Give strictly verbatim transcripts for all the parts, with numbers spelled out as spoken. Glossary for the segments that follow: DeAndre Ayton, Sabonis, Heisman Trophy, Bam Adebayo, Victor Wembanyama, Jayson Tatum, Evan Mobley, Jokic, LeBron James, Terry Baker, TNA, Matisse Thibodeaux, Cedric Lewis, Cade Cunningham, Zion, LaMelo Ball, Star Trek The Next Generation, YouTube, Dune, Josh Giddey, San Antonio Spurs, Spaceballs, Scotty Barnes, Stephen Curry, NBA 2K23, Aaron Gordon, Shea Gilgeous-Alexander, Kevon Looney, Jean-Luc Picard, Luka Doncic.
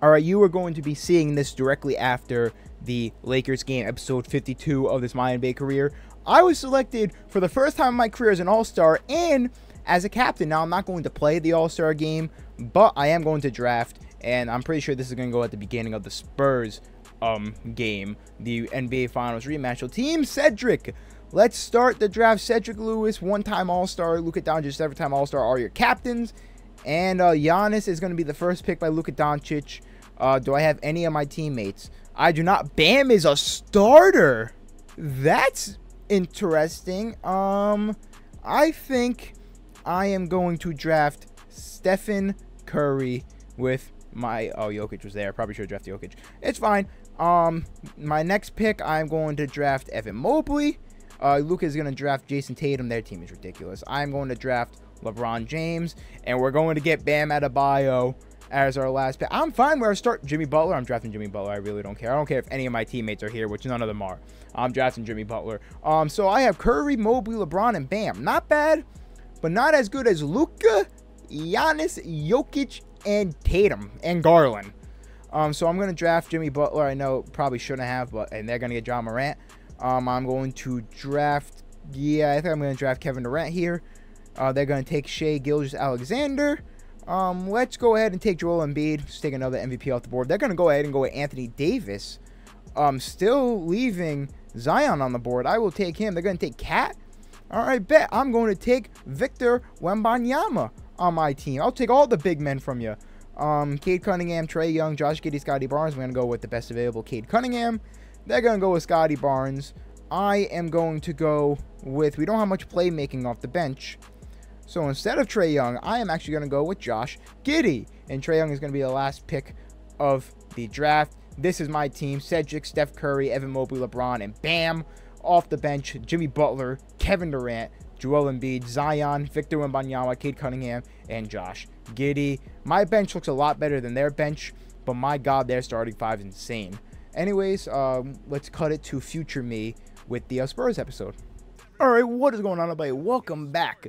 All right, you are going to be seeing this directly after the Lakers game, episode fifty-two of this My N B A career. I was selected for the first time in my career as an all-star and as a captain. Now, I'm not going to play the all-star game, but I am going to draft, and I'm pretty sure this is going to go at the beginning of the Spurs um, game, the N B A Finals rematch. So, Team Cedric, let's start the draft. Cedric Lewis, one-time all-star. Luka Doncic, seven-time all-star, are your captains. And uh, Giannis is going to be the first pick by Luka Doncic. Uh, do I have any of my teammates? I do not. Bam is a starter. That's interesting. Um, I think I am going to draft Stephen Curry with my... Oh, Jokic was there. I probably should have drafted Jokic. It's fine. Um, my next pick, I'm going to draft Evan Mobley. Uh, Luka is going to draft Jayson Tatum. Their team is ridiculous. I'm going to draft LeBron James, and we're going to get Bam Adebayo as our last pick. I'm fine where I start. Jimmy Butler. I'm drafting Jimmy Butler. I really don't care. I don't care if any of my teammates are here, which none of them are. I'm drafting Jimmy Butler. Um, so I have Curry, Mobley, LeBron, and Bam. Not bad, but not as good as Luka, Giannis, Jokic, and Tatum, and Garland. Um, so I'm going to draft Jimmy Butler. I know probably shouldn't have, but and they're going to get John Morant. Um, I'm going to draft, yeah, I think I'm going to draft Kevin Durant here. Uh, they're going to take Shea Gilgeous-Alexander. Um, let's go ahead and take Joel Embiid. Just take another M V P off the board. They're going to go ahead and go with Anthony Davis. Um, still leaving Zion on the board. I will take him. They're going to take Cat. All right, bet. I'm going to take Victor Wembanyama on my team. I'll take all the big men from you. Um, Cade Cunningham, Trae Young, Josh Giddey, Scotty Barnes. We're going to go with the best available Cade Cunningham. They're going to go with Scotty Barnes. I am going to go with... We don't have much playmaking off the bench. So instead of Trae Young, I am actually going to go with Josh Giddey. And Trae Young is going to be the last pick of the draft. This is my team. Cedric, Steph Curry, Evan Mobley, LeBron, and Bam. Off the bench, Jimmy Butler, Kevin Durant, Joel Embiid, Zion, Victor Wembanyama, Cade Cunningham, and Josh Giddey. My bench looks a lot better than their bench, but my God, their starting five is insane. Anyways, um, let's cut it to future me with the uh, Spurs episode. All right, what is going on, everybody? Welcome back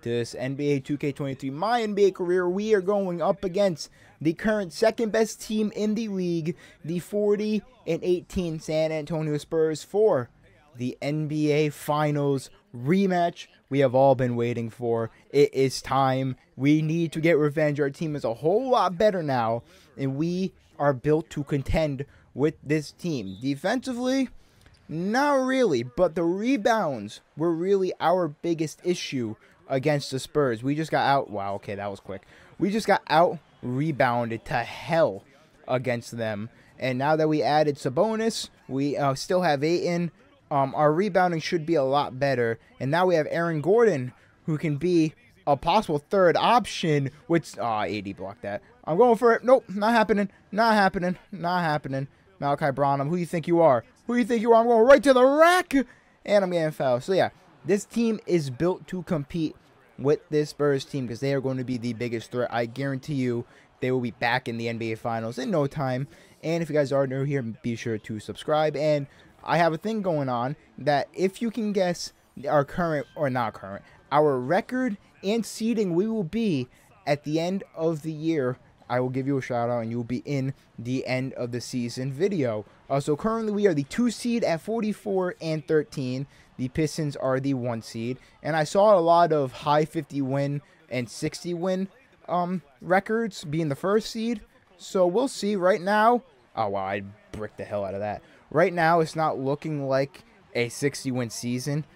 to this N B A two K twenty-three, my N B A career. We are going up against the current second best team in the league, the forty and eighteen San Antonio Spurs, for the N B A Finals rematch we have all been waiting for. It is time. We need to get revenge. Our team is a whole lot better now, and we are built to contend with this team. Defensively, not really, but the rebounds were really our biggest issue against the Spurs. We just got out. Wow, okay, that was quick. We just got out rebounded to hell against them. And now that we added Sabonis, we uh, still have Ayton. Um, our rebounding should be a lot better. And now we have Aaron Gordon, who can be a possible third option, which... Ah, oh, A D blocked that. I'm going for it. Nope, not happening. Not happening. Not happening. Malachi Branham, who do you think you are? Who do you think you are? I'm going right to the rack, and I'm getting fouled. So, yeah. This team is built to compete with this Spurs team because they are going to be the biggest threat. I guarantee you they will be back in the N B A Finals in no time. And if you guys are new here, be sure to subscribe. And I have a thing going on that if you can guess our current, or not current, our record and seeding we will be at the end of the year, I will give you a shout out and you'll be in the end of the season video. Uh, so currently we are the two seed at forty-four and thirteen. The Pistons are the one seed, and I saw a lot of high fifty win and sixty win um, records being the first seed. So we'll see. Right now, oh wow, I bricked the hell out of that. Right now, it's not looking like a sixty win season,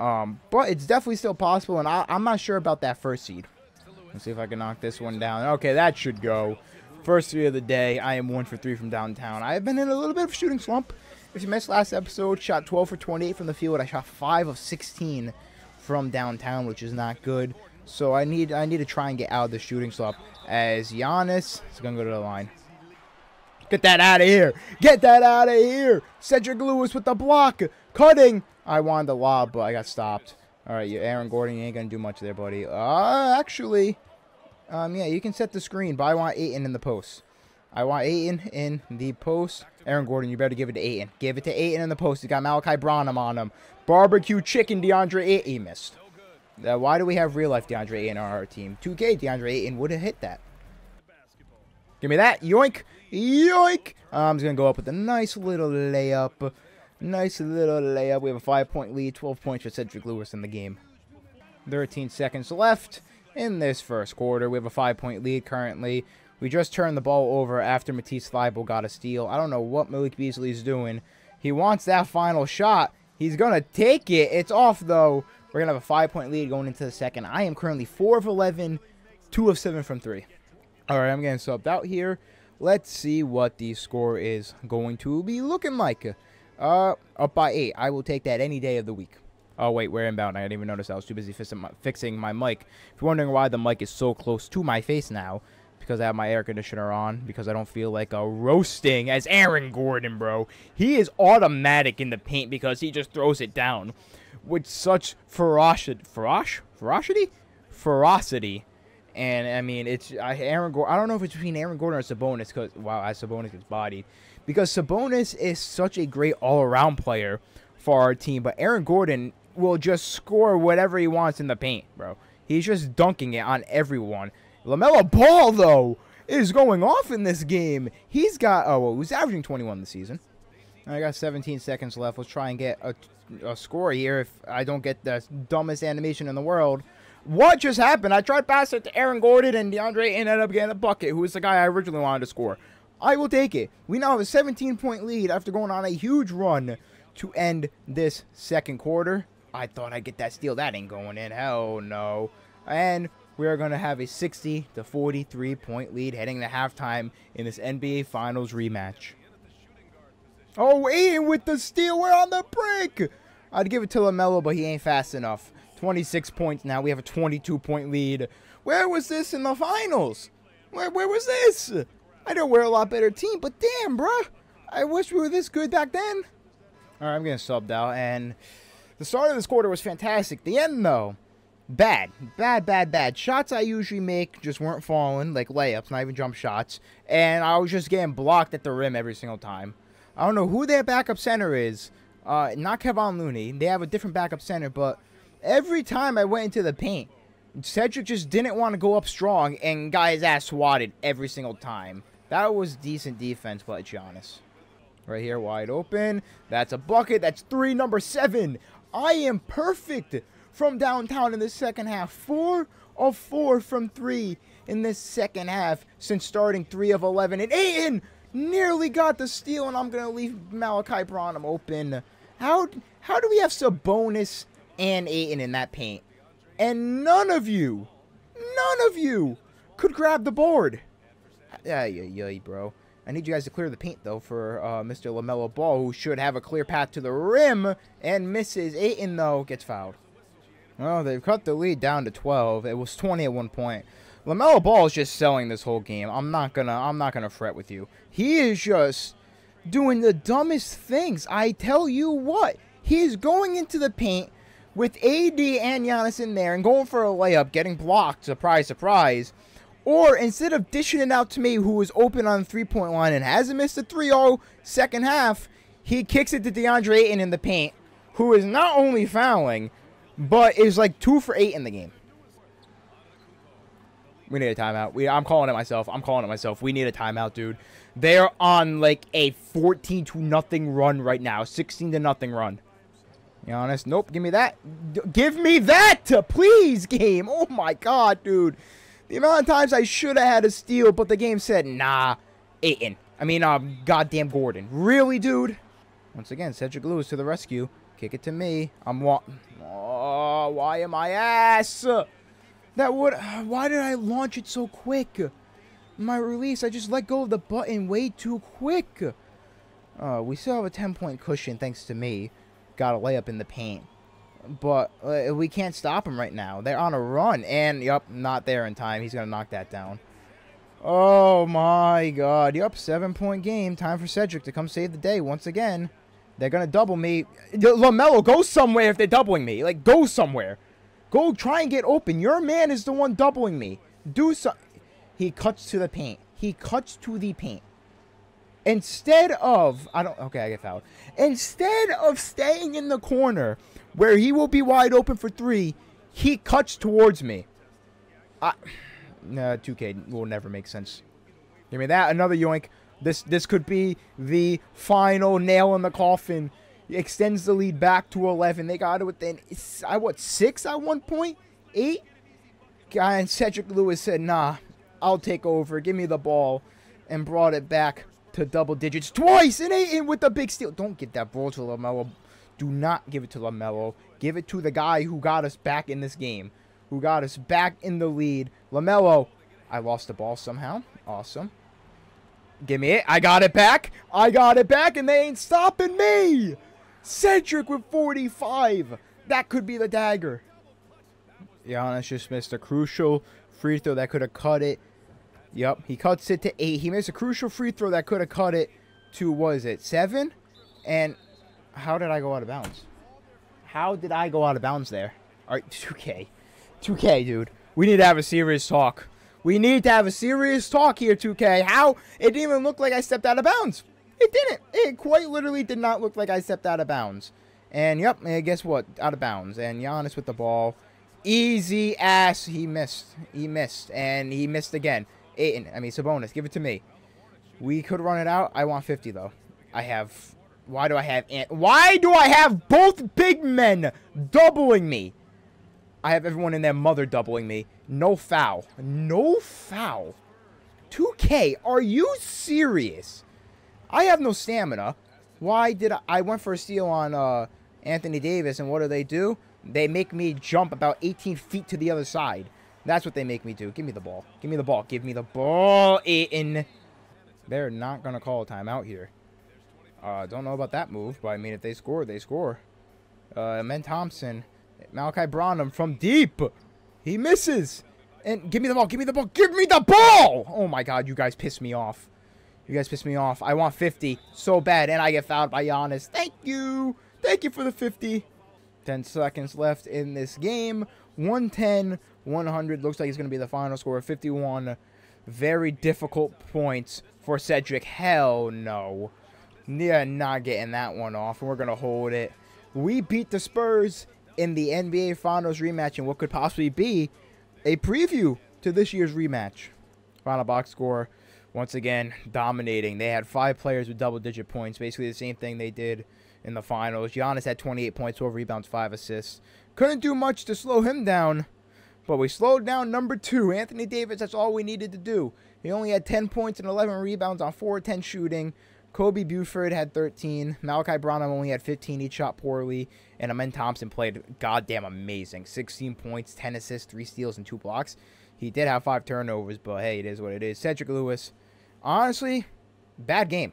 um, but it's definitely still possible. And I, I'm not sure about that first seed. Let's see if I can knock this one down. Okay, that should go. First three of the day. I am one for three from downtown. I have been in a little bit of a shooting slump. If you missed last episode, shot twelve for twenty-eight from the field. I shot five of sixteen from downtown, which is not good. So I need I need to try and get out of the shooting slump. As Giannis is going to go to the line. Get that out of here. Get that out of here. Cedric Lewis with the block. Cutting. I wanted to lob, but I got stopped. All right, Aaron Gordon, you ain't going to do much there, buddy. Uh, actually, um, yeah, you can set the screen, but I want Ayton in the post. I want Ayton in the post. Aaron Gordon, you better give it to Ayton. Give it to Ayton in the post. He's got Malachi Branham on him. Barbecue chicken DeAndre Ayton. He missed. Uh, why do we have real-life DeAndre Ayton on our team? two K DeAndre Ayton would have hit that. Give me that. Yoink. Yoink! I'm um, going to go up with a nice little layup. Nice little layup. We have a five-point lead, twelve points for Cedric Lewis in the game. thirteen seconds left in this first quarter. We have a five-point lead currently. We just turned the ball over after Matisse Thibodeaux got a steal. I don't know what Malik Beasley's doing. He wants that final shot. He's going to take it. It's off, though. We're going to have a five-point lead going into the second. I am currently four of eleven, two of seven from three. All right, I'm getting subbed out here. Let's see what the score is going to be looking like. Uh, up by eight. I will take that any day of the week. Oh, wait, we're inbound. I didn't even notice. I was too busy fixing my mic. If you're wondering why the mic is so close to my face now, because I have my air conditioner on, because I don't feel like a roasting as Aaron Gordon, bro. He is automatic in the paint because he just throws it down with such ferocity. Ferosh? Ferocity? Ferocity. And, I mean, it's I, Aaron Gordon. I don't know if it's between Aaron Gordon or Sabonis, because, wow, Sabonis gets bodied. Because Sabonis is such a great all-around player for our team, but Aaron Gordon will just score whatever he wants in the paint, bro. He's just dunking it on everyone. LaMelo Ball, though, is going off in this game. He's got, oh, well, he's averaging twenty-one this season. I got seventeen seconds left. Let's try and get a, a score here if I don't get the dumbest animation in the world. What just happened? I tried to pass it to Aaron Gordon, and DeAndre Ayton ended up getting a bucket, who was the guy I originally wanted to score. I will take it. We now have a seventeen-point lead after going on a huge run to end this second quarter. I thought I'd get that steal. That ain't going in. Hell no. And we are going to have a sixty to forty-three point lead heading to halftime in this N B A Finals rematch. Oh, Ayton with the steal. We're on the break. I'd give it to LaMelo, but he ain't fast enough. twenty-six points now. We have a twenty-two point lead. Where was this in the finals? Where, where was this? I know we're a lot better team, but damn, bruh. I wish we were this good back then. All right, I'm getting subbed out, and the start of this quarter was fantastic. The end, though, bad. Bad, bad, bad. Shots I usually make just weren't falling, like layups, not even jump shots, and I was just getting blocked at the rim every single time. I don't know who their backup center is. Uh, not Kevon Looney. They have a different backup center, but every time I went into the paint, Cedric just didn't want to go up strong and got his ass swatted every single time. That was decent defense by Giannis. Right here, wide open. That's a bucket. That's three, number seven. I am perfect from downtown in the second half. Four of four from three in this second half since starting three of eleven. And Ayton nearly got the steal, and I'm going to leave Malachi Branham open. How, how do we have Sabonis and Ayton in that paint? And none of you, none of you could grab the board. Ay, ay, ay, bro. I need you guys to clear the paint, though, for uh, Mister LaMelo Ball, who should have a clear path to the rim, and misses. Ayton, though, gets fouled. Well, they've cut the lead down to twelve. It was twenty at one point. LaMelo Ball is just selling this whole game. I'm not gonna, I'm not gonna fret with you. He is just doing the dumbest things. I tell you what, he's going into the paint with A D and Giannis in there and going for a layup, getting blocked. Surprise, surprise. Or instead of dishing it out to me, who was open on the three-point line and hasn't missed a three-oh second half, he kicks it to DeAndre Ayton in the paint, who is not only fouling, but is like two for eight in the game. We need a timeout. We, I'm calling it myself. I'm calling it myself. We need a timeout, dude. They're on like a fourteen to nothing run right now, sixteen to nothing run. Giannis, nope, give me that. D- give me that, please, game. Oh, my God, dude. The amount of times I should have had a steal, but the game said, nah, Ayton. I mean, um, goddamn Gordon. Really, dude? Once again, Cedric Lewis to the rescue. Kick it to me. I'm wa- Oh, why am I ass? That would- Why did I launch it so quick? My release, I just let go of the button way too quick. Uh, we still have a ten-point cushion, thanks to me. Got a layup in the paint. But uh, we can't stop them right now. They're on a run. And, yep, not there in time. He's going to knock that down. Oh, my God. Yep, seven-point game. Time for Cedric to come save the day once again. They're going to double me. LaMelo, go somewhere if they're doubling me. Like, go somewhere. Go try and get open. Your man is the one doubling me. Do so. He cuts to the paint. He cuts to the paint. Instead of... I don't... Okay, I get fouled. Instead of staying in the corner where he will be wide open for three, he cuts towards me. I, nah, two K will never make sense. Give me that. Another yoink. This this could be the final nail in the coffin. It extends the lead back to eleven. They got it within, I what, six at one point? Eight? And Cedric Lewis said, nah, I'll take over. Give me the ball. And brought it back to double digits twice. And Ayton with the big steal. Don't get that ball to LaMelo. Do not give it to LaMelo. Give it to the guy who got us back in this game. Who got us back in the lead. LaMelo. I lost the ball somehow. Awesome. Give me it. I got it back. I got it back, and they ain't stopping me. Cedric with forty-five. That could be the dagger. Giannis just missed a crucial free throw that could have cut it. Yep, he cuts it to eight. He missed a crucial free throw that could have cut it to, what is it, seven? And how did I go out of bounds? How did I go out of bounds there? All right, two K. two K, dude. We need to have a serious talk. We need to have a serious talk here, two K. How? It didn't even look like I stepped out of bounds. It didn't. It quite literally did not look like I stepped out of bounds. And, yep, and guess what? Out of bounds. And Giannis with the ball. Easy ass. He missed. He missed. And he missed again. Ayton. I mean, Sabonis. Give it to me. We could run it out. I want fifty, though. I have... Why do I have... Ant Why do I have both big men doubling me? I have everyone and their mother doubling me. No foul. No foul. two K, are you serious? I have no stamina. Why did I... I went for a steal on uh, Anthony Davis, and what do they do? They make me jump about eighteen feet to the other side. That's what they make me do. Give me the ball. Give me the ball. Give me the ball, Ayton. They're not going to call a timeout here. Uh, don't know about that move, but I mean, if they score, they score. Uh, Amen Thompson... Malachi Branham from deep. He misses. And give me the ball. Give me the ball. Give me the ball. Oh, my God. You guys piss me off. You guys piss me off. I want fifty so bad. And I get fouled by Giannis. Thank you. Thank you for the fifty. ten seconds left in this game. one ten, one hundred. Looks like it's going to be the final score. fifty-one. Very difficult points for Cedric. Hell no. Yeah, not getting that one off. We're going to hold it. We beat the Spurs in the N B A Finals rematch, and what could possibly be a preview to this year's rematch. Final box score, once again, dominating. They had five players with double-digit points, basically the same thing they did in the Finals. Giannis had twenty-eight points, twelve rebounds, five assists. Couldn't do much to slow him down, but we slowed down number two, Anthony Davis. That's all we needed to do. He only had ten points and eleven rebounds on four of ten shooting. Kobe Buford had thirteen. Malachi Branham only had fifteen. He shot poorly. And Amen Thompson played goddamn amazing. sixteen points, ten assists, three steals, and two blocks. He did have five turnovers, but hey, it is what it is. Cedric Lewis, honestly, bad game.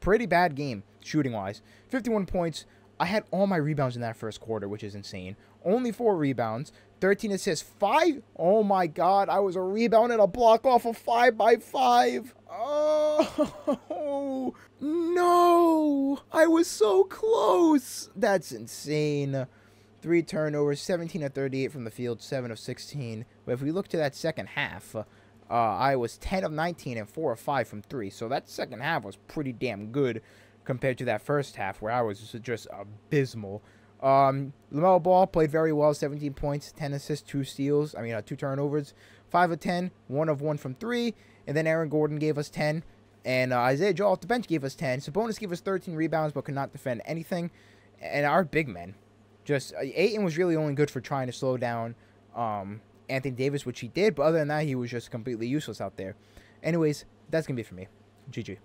Pretty bad game, shooting-wise. fifty-one points. I had all my rebounds in that first quarter, which is insane. Only four rebounds, thirteen assists, five. Oh, my God. I was a rebound and a block off of five by five. Oh, no. I was so close. That's insane. Three turnovers, seventeen of thirty-eight from the field, seven of sixteen. But if we look to that second half, uh, I was ten of nineteen and four of five from three. So that second half was pretty damn good compared to that first half where I was just abysmal. Um, LaMelo Ball played very well, seventeen points, ten assists, two steals, I mean, uh, two turnovers, five of ten, one of one from three, and then Aaron Gordon gave us ten, and uh, Isaiah Joel off the bench gave us ten. Sabonis gave us thirteen rebounds but could not defend anything, and our big men, just, uh, Ayton was really only good for trying to slow down um, Anthony Davis, which he did, but other than that, he was just completely useless out there. Anyways, that's going to be it for me. G G.